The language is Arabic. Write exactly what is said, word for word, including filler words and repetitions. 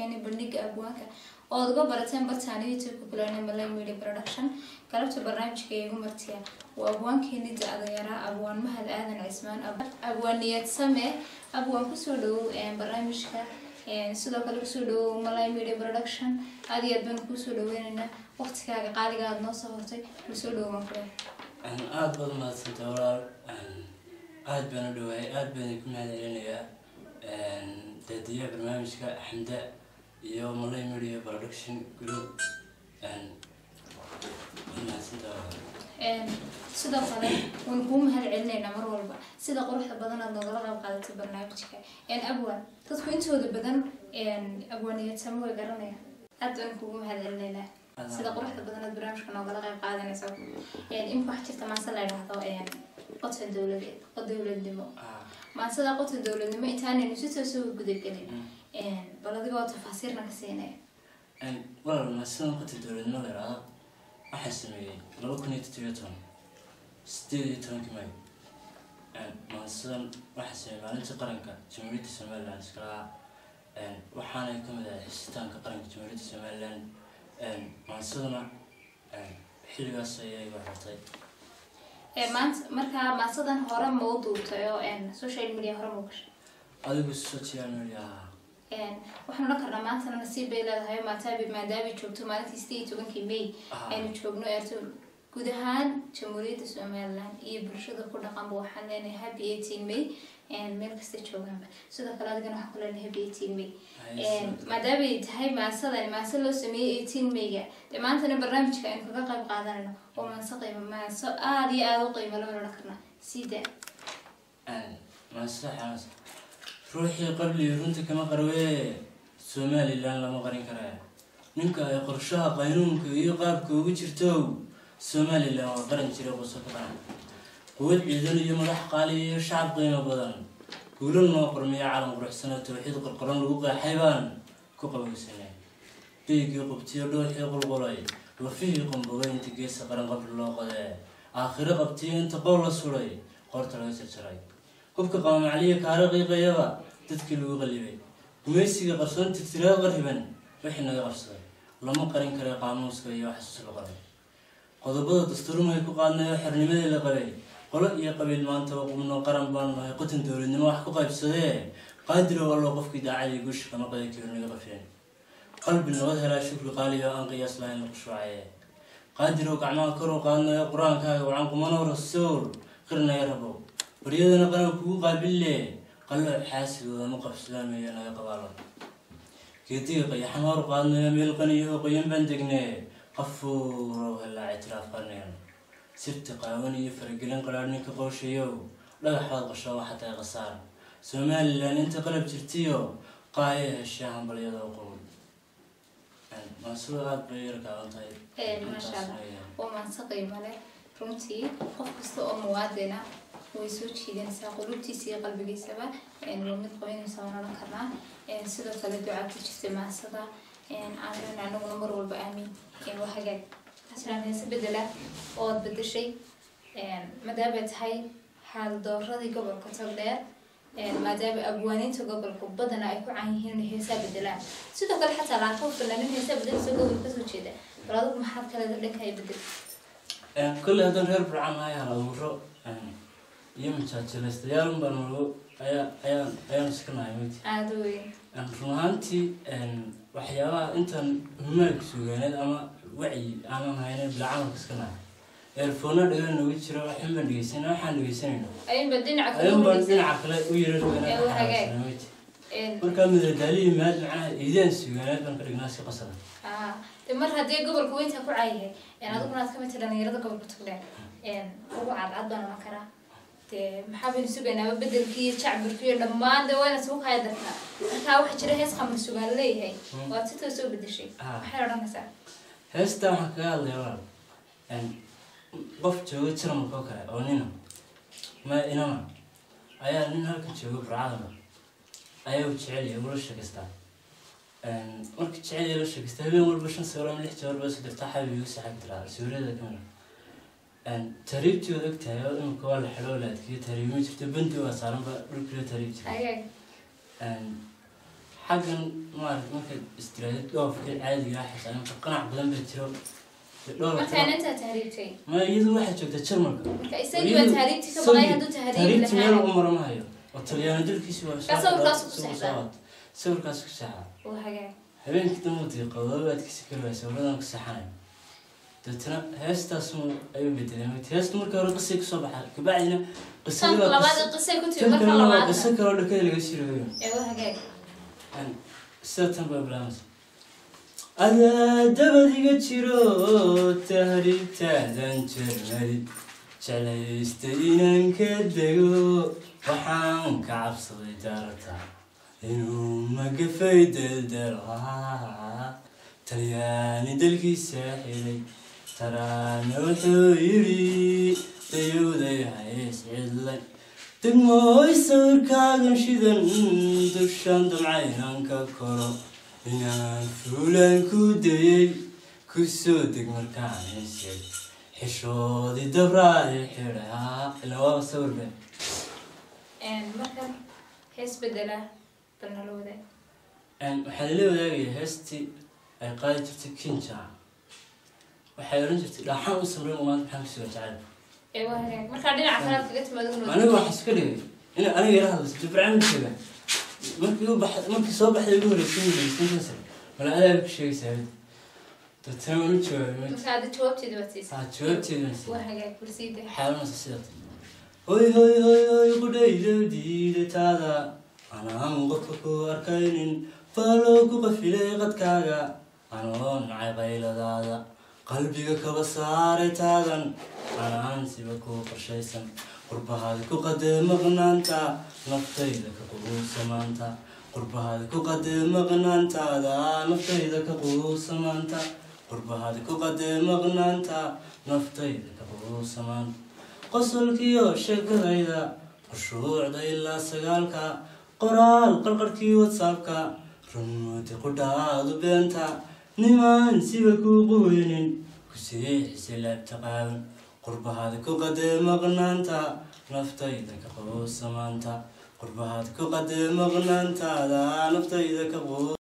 كاني بندق أبوانك أو دقة برتين برتاني يتوقف لنا ملاي ميديا برودكشن كلبت برنامج كيجو مرتيا وأبوان كاني تأذيرا أبوان مهل آذن عثمان أبوان يتسمى أبوان كسولو برنامج ك سدوا كلب سولو ملاي ميديا برودكشن عادي أبوان كسولو ويننا وقت كا قاعد قاعد نصه وقتي كسولو مفرح أنا عاد بدنا نتورار عاد بنا دواء عاد بنا كنا هذيلنا تديع برنامج كحمداء يوم مالي ميديا برودكشن جروب and سدا قلنا ونقوم هالعلنا نمر والبا سدا قروح بدنا نضغط وقالت برنامج كا and أبوان تدخل إنتوا البدن and أبوان يتسموا يقرنيه أبدا نقوم هالعلنا سدا قروح بدنا برنامج كنا نضغط وقالنا نسوي and إمكو حكيت مع سلا لحظة and قطع الدولة قدولة الدماء ما صدق قطع الدولة الدماء تاني نسيت أسوي قدر كلام إيه بلادي قاعد تفسيرنا كسينة إيه والله ما صدق قطع الدولة الدماء غيره أحس مين لو كنت تبيتهم ستيتهم كمان إيه ما صدق أحس مين ما أنت قرنك تمريت سملا نسكرا إيه وحنا يكمل الستان كقرنك تمريت سملا إيه ما صدقنا إيه حلوة سيئة وحطي مانت مركها ما صدن هرم موضوع تيو إن سوشيال ميديا هرم وكش. هذا بس سوشيال ميديا. إن وإحنا نكرر ما أنتنا نصيب بيلا هاي ما تابي ما دابي شو بتمارس تستي تقول كمية إن شو بنو أرتول كدهان تمريد سواملا يبرشده كل رقم بوحنا لأن هابي eighteen مي إن ملك ستشوفهم سو ده كلاد جنا حقول إن هابي eighteen مي إن ما دابي هاي ما صدن ما صلوا سمي eighteen ميجا ما أنتنا برنامج كأن كل رقم قادرنا ومن سقي ما سو آدي آدو قيمة لو نذكرنا سيدا أنا ما صح أنا روحي قبل يرونت كما قروي سواملا لأن لما قرين كراي منك يقرشها قانون كوي قاب كوي ترتو سومالي اللي هو قرن شريك وسكران قوات عدل يوم راح قالي شعب قيمة بدن كلنا قرمية عالم قروح سنة توحيد القرآن لوقع حيبان كقبل سنة بيجي قبتير دول حيقول قراي وفيه قم بغين تجلس قرن قبل الله قداء آخر قبتير أنت قول سوري قرت رئيس الشراي قبك قام عليه كارقي قيابة تتكل وغلبي وميسي قرصان تترى غريبا وإحنا قرصان لما قرن كري قانون سكري وحسس القرآن قضبضة تسترون هيكو قادنا حرنمادي اللي قبيل قلق يا قبيل ما انت وقمنا قرن بان ما يقتن دور انما وحكو قايب سديه قادر والله قفك داعي يقوش كما قدك يرني قفين قلب النغذها لا شكل قاليها ان قياس لهن القشوعية قادر وقعنا كرو قادنا يا قران كاي وعن قمنا ورسول قرنا يربو بريدنا قرن كو قابل لي قلق حاسد ومقف سلامي انا يا قبالون كيتيق يا حمار قادنا يا ميلقني وقيم بندقني أفوروا هلا اعتراف قرنين ست قاوني يفرقلن قرارني كقوشيو لا حاضر شو حتى غصار سومال لأن أنت قلب ترتيو قاية الشام بريض وقول ما سوى غيرك عن طيب إيه ما شاء الله ومن سقي ماله رمتي خفصت أموادنا ويسوتشي دنسا قلوبتي سي قلبي سبا إن ومن قوين صارنا كنا إن سلوا ثلاثة عبد اجتماع صدا إن عملنا عنو نمر والبأمي إن وحاجات عشان هي سبدلة أو تبدل شيء إن مدابة هاي حال دورة دي قبل كتغلير إن مدابة أبوانين تقبل كبدنا يكون عينه إن هي سبدلة سوتك الحتى العقوب في لأن هي سبدلة سوتك القسم كده برضو ما حد كلا ذلك هاي بدل إن كل هذول هرب العماية على ورق إن يوم تجلس يوم بنورو أيا أيا أيا مسكنا يموت عدوي إن روانتي إن وحياة أنت ملك سوينات أما وعي أما هاينا بالعمل كسكنا الفونا ده نويت شراء حمل جيسنا حمل جيسنا أيام بدين عقل أيام بدين عقل ويرد ويرد حاجات وركان من الدليل ما أدري إذا سوينات بنقرأ ناس قصرا آه المرة هذه قبل كويت أكو عيه يعني أذكر ناس كم ترى نيرد قبل بتقلع يعني هو عاد عاد أنا مكره محابين سوينا بدل كي شعب الكير لما عنده وين سوق هذا ها واحد شري هيس خمس سوقان ليه هاي واتسوق سوق بدشي حيران هسا هسا حكى الله يرام إن قفت شو ترى مفكرة أو نينا ما إنما أيا نينا كتشوف برعادنا أيا وتشعلي وروش كستا إن وقت تشعلي وروش كستا بيوم وربشن سورة مليح تور بس تفتحها بيوسع ترى سورة ذا كمان أن تريبتي وذاك تايو إن كوال حلولات كي تريبي شفت بنتي وصارن بقول كله تريبتي. أيه. أن حقا ما ممكن استراتيجية أو فكرة عادية أحس أنا مقنع بدل بتشوف مثلا أنت تهريبتي ما يجوز واحد شوف تشرمك يستجيب تهريبتي كبغي هادو تهريب تهريبتي مير عمره ما هي والطليان دول كيسوا كسر كاسك ساعات سر كاسك ساعة وحاجة هبين كتموتي قوابات كيس كلها سوبرنا كسحان تتنا هست اسمه أيوة بتنام هست مر كارو قصة الصباح كبعدنا قصة قصة كنت بقرأ قصة كارو كذا اللي يصير اليوم أيوة حاجة أنا ستة ببلانس أنا دبلي كتيرو تهري تهدن تهري جلستينا كدجو وحان كعب صغيرته إنه ما قفيد الدرها ترياني دلكي ساحلي تراني وتويري ديو ديها يسعدلك دمو يصور كاغم شيدن دبشان دمعينان كاكورو إنان فولان كوديي كسودك مركان يسعد حشودي دبراري حيرها الهوا بصور بي إن مكان حيس بدلا بلنالو دي إن وحللو داقي حيستي أي قاعد تفكين شاع وحيرون تفت لا حاول صبرين وما تبحث سوى تعب أيوة ما خلينا عفنا في قلت ما دون أنا واحد سكري أنا أنا يراهز تبرع من شبه ممكن يوم بح ممكن صوب أحد يقول يسوي يسوي نسر ولا أنا بشيء سعيد تتعامل شو مساعد شو أبتدي بتسيس ها شو أبتدي بتسيس واحد كرسي ده حاول نسيت هاي هاي هاي هاي كده يجودي لتعذب أنا هم غفكو أركين فلوكو بفيلي قد كذا أنا نعبي لذا قلبي كبصار تاذن أنا أنسي بكو فرشيسن قرب هذاك قد مغنانتا نفتي لك قبول سمانتا قرب هذاك قد مغنانتا ذا نفتي لك قبول سمانتا قرب هذاك قد مغنانتا نفتي لك قبول سمان قصل كيو شكل إذا قشور ديلا سجالك قرال قرقر كيو تصابك رموت قداد بينتا نمان سيبكو قوينين كسيح سلاب تقاون قرب هذاك قد مغنانتا نفتي ذاك قبو سمانتا قرب هذاك قد مغنانتا لا نفتي ذاك قبو